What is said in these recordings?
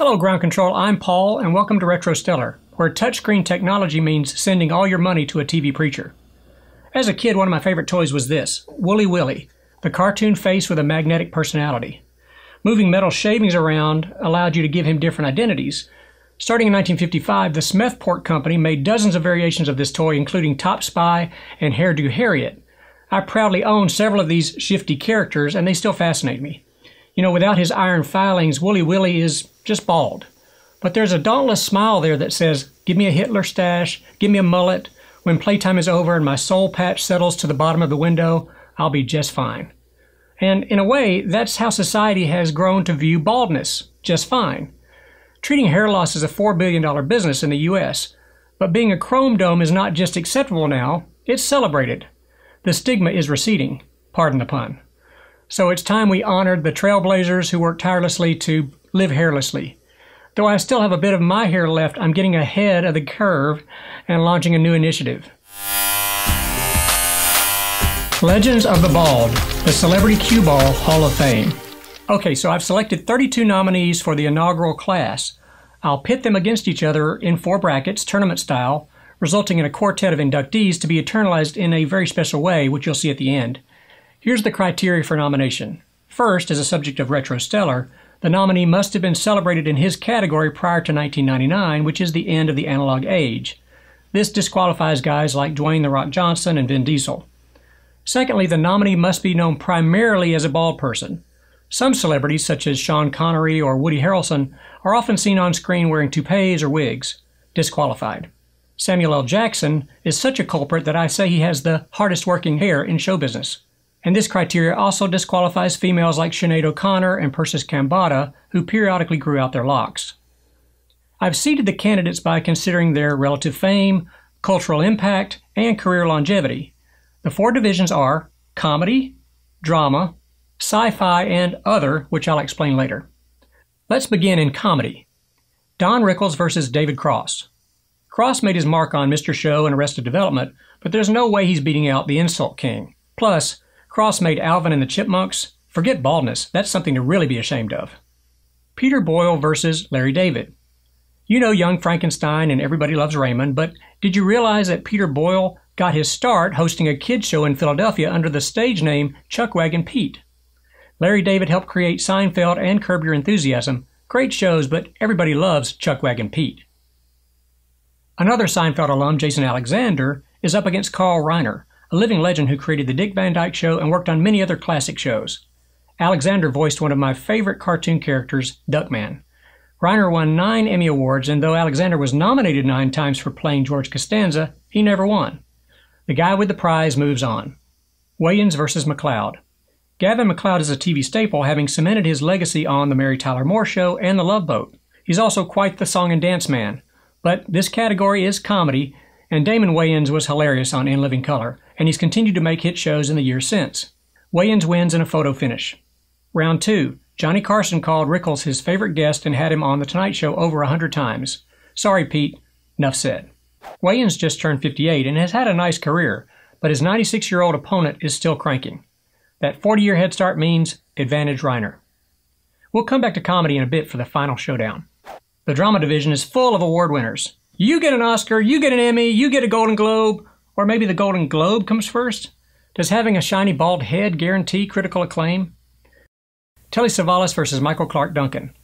Hello Ground Control, I'm Paul and welcome to Retro Stellar, where touchscreen technology means sending all your money to a TV preacher. As a kid, one of my favorite toys was this, Wooly Willy, the cartoon face with a magnetic personality. Moving metal shavings around allowed you to give him different identities. Starting in 1955, the Smethport Company made dozens of variations of this toy, including Top Spy and Hairdo Harriet. I proudly own several of these shifty characters, and they still fascinate me. You know, without his iron filings, Wooly Willy is just bald. But there's a dauntless smile there that says, give me a Hitler stash, give me a mullet. When playtime is over and my soul patch settles to the bottom of the window, I'll be just fine. And in a way, that's how society has grown to view baldness, just fine. Treating hair loss is a $4 billion business in the US, but being a chrome dome is not just acceptable now, it's celebrated. The stigma is receding, pardon the pun. So it's time we honored the trailblazers who worked tirelessly to live hairlessly. Though I still have a bit of my hair left, I'm getting ahead of the curve and launching a new initiative. Legends of the Bald, the Celebrity Cue Ball Hall of Fame. Okay, so I've selected 32 nominees for the inaugural class. I'll pit them against each other in four brackets, tournament style, resulting in a quartet of inductees to be eternalized in a very special way, which you'll see at the end. Here's the criteria for nomination. First, as a subject of Retro Stellar, the nominee must have been celebrated in his category prior to 1999, which is the end of the Analog Age. This disqualifies guys like Dwayne "The Rock" Johnson and Vin Diesel. Secondly, the nominee must be known primarily as a bald person. Some celebrities, such as Sean Connery or Woody Harrelson, are often seen on screen wearing toupees or wigs. Disqualified. Samuel L. Jackson is such a culprit that I say he has the hardest working hair in show business. And this criteria also disqualifies females like Sinead O'Connor and Persis Kambata, who periodically grew out their locks. I've seeded the candidates by considering their relative fame, cultural impact, and career longevity. The four divisions are comedy, drama, sci-fi, and other, which I'll explain later. Let's begin in comedy. Don Rickles versus David Cross. Cross made his mark on Mr. Show and Arrested Development, but there's no way he's beating out the Insult King. Plus, Cross made Alvin and the Chipmunks. Forget baldness, that's something to really be ashamed of. Peter Boyle versus Larry David. You know Young Frankenstein and Everybody Loves Raymond, but did you realize that Peter Boyle got his start hosting a kids show in Philadelphia under the stage name Chuck Wagon Pete? Larry David helped create Seinfeld and Curb Your Enthusiasm. Great shows, but everybody loves Chuck Wagon Pete. Another Seinfeld alum, Jason Alexander, is up against Carl Reiner, a living legend who created The Dick Van Dyke Show and worked on many other classic shows. Alexander voiced one of my favorite cartoon characters, Duckman. Reiner won 9 Emmy Awards, and though Alexander was nominated 9 times for playing George Costanza, he never won. The guy with the prize moves on. Wayans versus McCloud. Gavin McCloud is a TV staple, having cemented his legacy on The Mary Tyler Moore Show and The Love Boat. He's also quite the song and dance man. But this category is comedy, and Damon Wayans was hilarious on In Living Color, and he's continued to make hit shows in the years since. Wayans wins in a photo finish. Round 2. Johnny Carson called Rickles his favorite guest and had him on The Tonight Show over 100 times. Sorry, Pete. Enough said. Wayans just turned 58 and has had a nice career, but his 96-year-old opponent is still cranking. That 40-year head start means advantage Reiner. We'll come back to comedy in a bit for the final showdown. The drama division is full of award winners. You get an Oscar, you get an Emmy, you get a Golden Globe, or maybe the Golden Globe comes first? Does having a shiny bald head guarantee critical acclaim? Telly Savalas versus Michael Clark Duncan.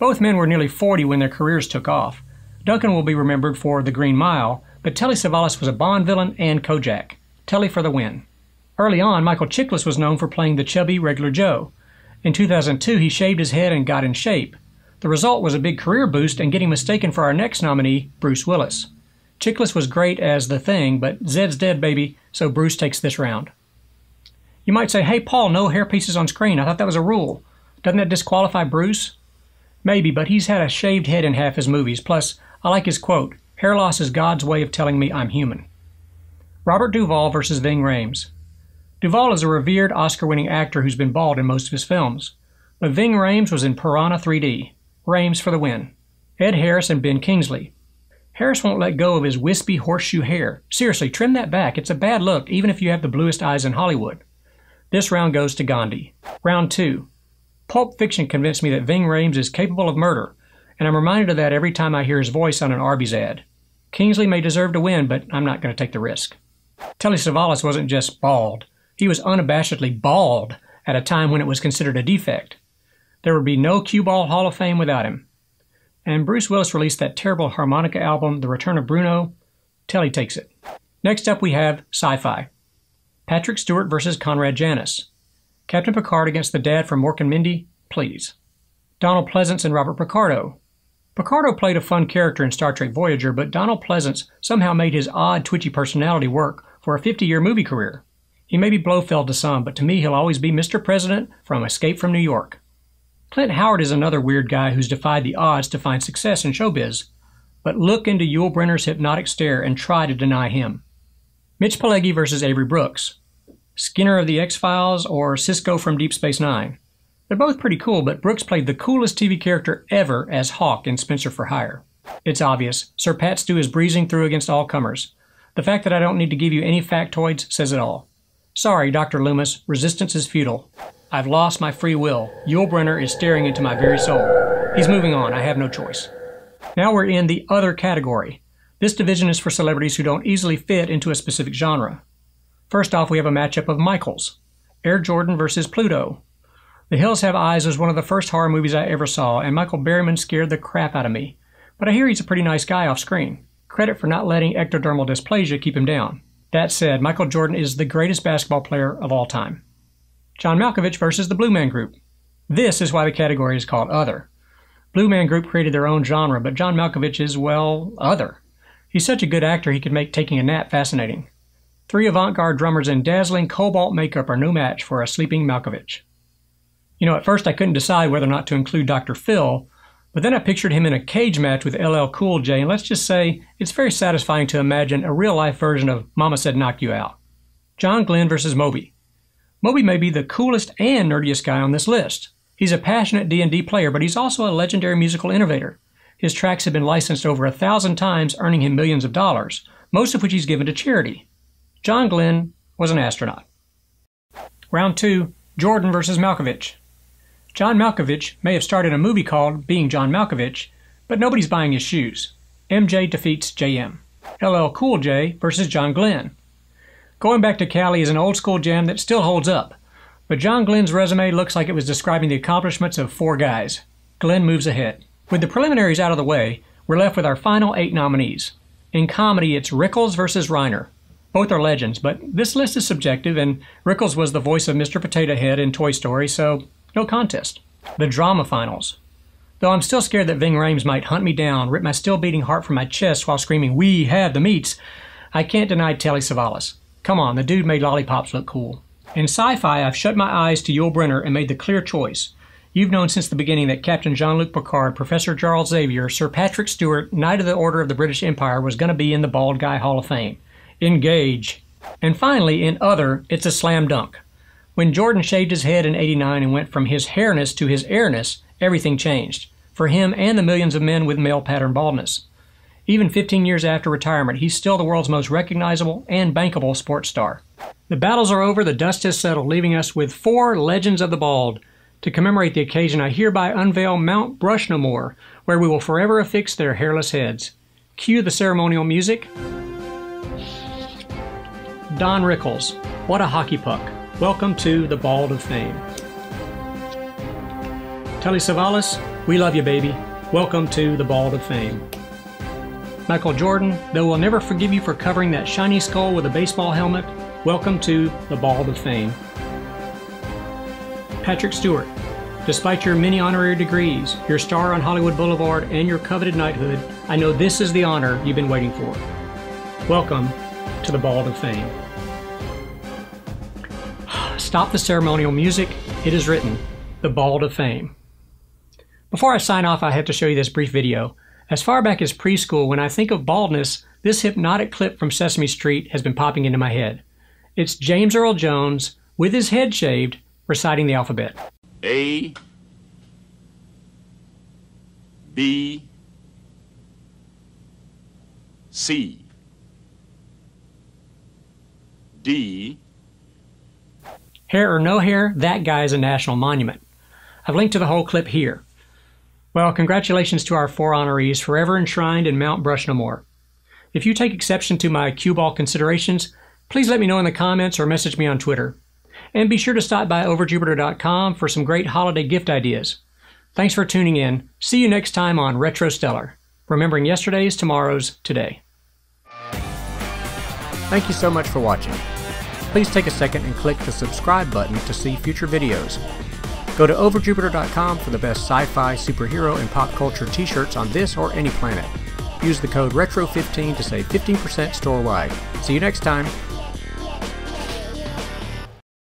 Both men were nearly 40 when their careers took off. Duncan will be remembered for The Green Mile, but Telly Savalas was a Bond villain and Kojak. Telly for the win. Early on, Michael Chiklis was known for playing the chubby regular Joe. In 2002, he shaved his head and got in shape. The result was a big career boost and getting mistaken for our next nominee, Bruce Willis. Chiklis was great as The Thing, but Zed's dead, baby, so Bruce takes this round. You might say, hey, Paul, no hairpieces on screen. I thought that was a rule. Doesn't that disqualify Bruce? Maybe, but he's had a shaved head in half his movies. Plus, I like his quote, hair loss is God's way of telling me I'm human. Robert Duvall versus Ving Rhames. Duvall is a revered Oscar-winning actor who's been bald in most of his films, but Ving Rhames was in Piranha 3D. Rhames for the win. Ed Harris and Ben Kingsley. Harris won't let go of his wispy horseshoe hair. Seriously, trim that back. It's a bad look, even if you have the bluest eyes in Hollywood. This round goes to Gandhi. Round 2. Pulp Fiction convinced me that Ving Rhames is capable of murder, and I'm reminded of that every time I hear his voice on an Arby's ad. Kingsley may deserve to win, but I'm not going to take the risk. Telly Savalas wasn't just bald. He was unabashedly bald at a time when it was considered a defect. There would be no Cue Ball Hall of Fame without him. And Bruce Willis released that terrible harmonica album, The Return of Bruno. Telly takes it. Next up we have sci-fi. Patrick Stewart versus Conrad Janis. Captain Picard against the dad from Mork and Mindy, please. Donald Pleasance and Robert Picardo. Picardo played a fun character in Star Trek Voyager, but Donald Pleasance somehow made his odd, twitchy personality work for a 50-year movie career. He may be Blofeld to some, but to me he'll always be Mr. President from Escape from New York. Clint Howard is another weird guy who's defied the odds to find success in showbiz, but look into Yul Brynner's hypnotic stare and try to deny him. Mitch Pileggi versus Avery Brooks. Skinner of the X-Files or Cisco from Deep Space Nine. They're both pretty cool, but Brooks played the coolest TV character ever as Hawk in Spencer for Hire. It's obvious. Sir Pat Stew is breezing through against all comers. The fact that I don't need to give you any factoids says it all. Sorry, Dr. Loomis, resistance is futile. I've lost my free will. Yul Brynner is staring into my very soul. He's moving on. I have no choice. Now we're in the other category. This division is for celebrities who don't easily fit into a specific genre. First off, we have a matchup of Michaels. Air Jordan versus Pluto. The Hills Have Eyes was one of the first horror movies I ever saw, and Michael Berryman scared the crap out of me. But I hear he's a pretty nice guy off screen. Credit for not letting ectodermal dysplasia keep him down. That said, Michael Jordan is the greatest basketball player of all time. John Malkovich versus the Blue Man Group. This is why the category is called Other. Blue Man Group created their own genre, but John Malkovich is, well, other. He's such a good actor he could make taking a nap fascinating. Three avant-garde drummers in dazzling cobalt makeup are no match for a sleeping Malkovich. You know, at first I couldn't decide whether or not to include Dr. Phil, but then I pictured him in a cage match with LL Cool J, and let's just say it's very satisfying to imagine a real-life version of Mama Said Knock You Out. John Glenn versus Moby. Moby may be the coolest and nerdiest guy on this list. He's a passionate D&D player, but he's also a legendary musical innovator. His tracks have been licensed over 1,000 times, earning him millions of dollars, most of which he's given to charity. John Glenn was an astronaut. Round 2, Jordan versus Malkovich. John Malkovich may have started a movie called Being John Malkovich, but nobody's buying his shoes. MJ defeats JM. LL Cool J versus John Glenn. Going Back to Cali is an old school jam that still holds up, but John Glenn's resume looks like it was describing the accomplishments of four guys. Glenn moves ahead. With the preliminaries out of the way, we're left with our final 8 nominees. In comedy, it's Rickles versus Reiner. Both are legends, but this list is subjective, and Rickles was the voice of Mr. Potato Head in Toy Story, so no contest. The drama finals. Though I'm still scared that Ving Rhames might hunt me down, rip my still beating heart from my chest while screaming, "We have the meats," I can't deny Telly Savalas. Come on, the dude made lollipops look cool. In sci-fi, I've shut my eyes to Yul Brynner and made the clear choice. You've known since the beginning that Captain Jean-Luc Picard, Professor Charles Xavier, Sir Patrick Stewart, Knight of the Order of the British Empire was going to be in the Bald Guy Hall of Fame. Engage. And finally, in Other, it's a slam dunk. When Jordan shaved his head in '89 and went from his hairness to his airness, everything changed, for him and the millions of men with male pattern baldness. Even 15 years after retirement, he's still the world's most recognizable and bankable sports star. The battles are over, the dust has settled, leaving us with 4 Legends of the Bald. To commemorate the occasion, I hereby unveil Mount Brush-no more, where we will forever affix their hairless heads. Cue the ceremonial music. Don Rickles, what a hockey puck. Welcome to the Bald of Fame. Telly Savalas, we love you, baby. Welcome to the Bald of Fame. Michael Jordan, though we'll never forgive you for covering that shiny skull with a baseball helmet, welcome to the Bald of Fame. Patrick Stewart, despite your many honorary degrees, your star on Hollywood Boulevard, and your coveted knighthood, I know this is the honor you've been waiting for. Welcome to the Bald of Fame. Stop the ceremonial music. It is written, The Bald of Fame. Before I sign off, I have to show you this brief video. As far back as preschool, when I think of baldness, this hypnotic clip from Sesame Street has been popping into my head. It's James Earl Jones, with his head shaved, reciting the alphabet. A, B, C, D. Hair or no hair, that guy is a national monument. I've linked to the whole clip here. Well, congratulations to our four honorees, forever enshrined in Mount Brush-no more. If you take exception to my cue ball considerations, please let me know in the comments or message me on Twitter. And be sure to stop by overjupiter.com for some great holiday gift ideas. Thanks for tuning in. See you next time on Retro Stellar. Remembering yesterday's, tomorrow's, today. Thank you so much for watching. Please take a second and click the subscribe button to see future videos. Go to overjupiter.com for the best sci-fi, superhero, and pop culture t-shirts on this or any planet. Use the code RETRO15 to save 15% store-wide. See you next time.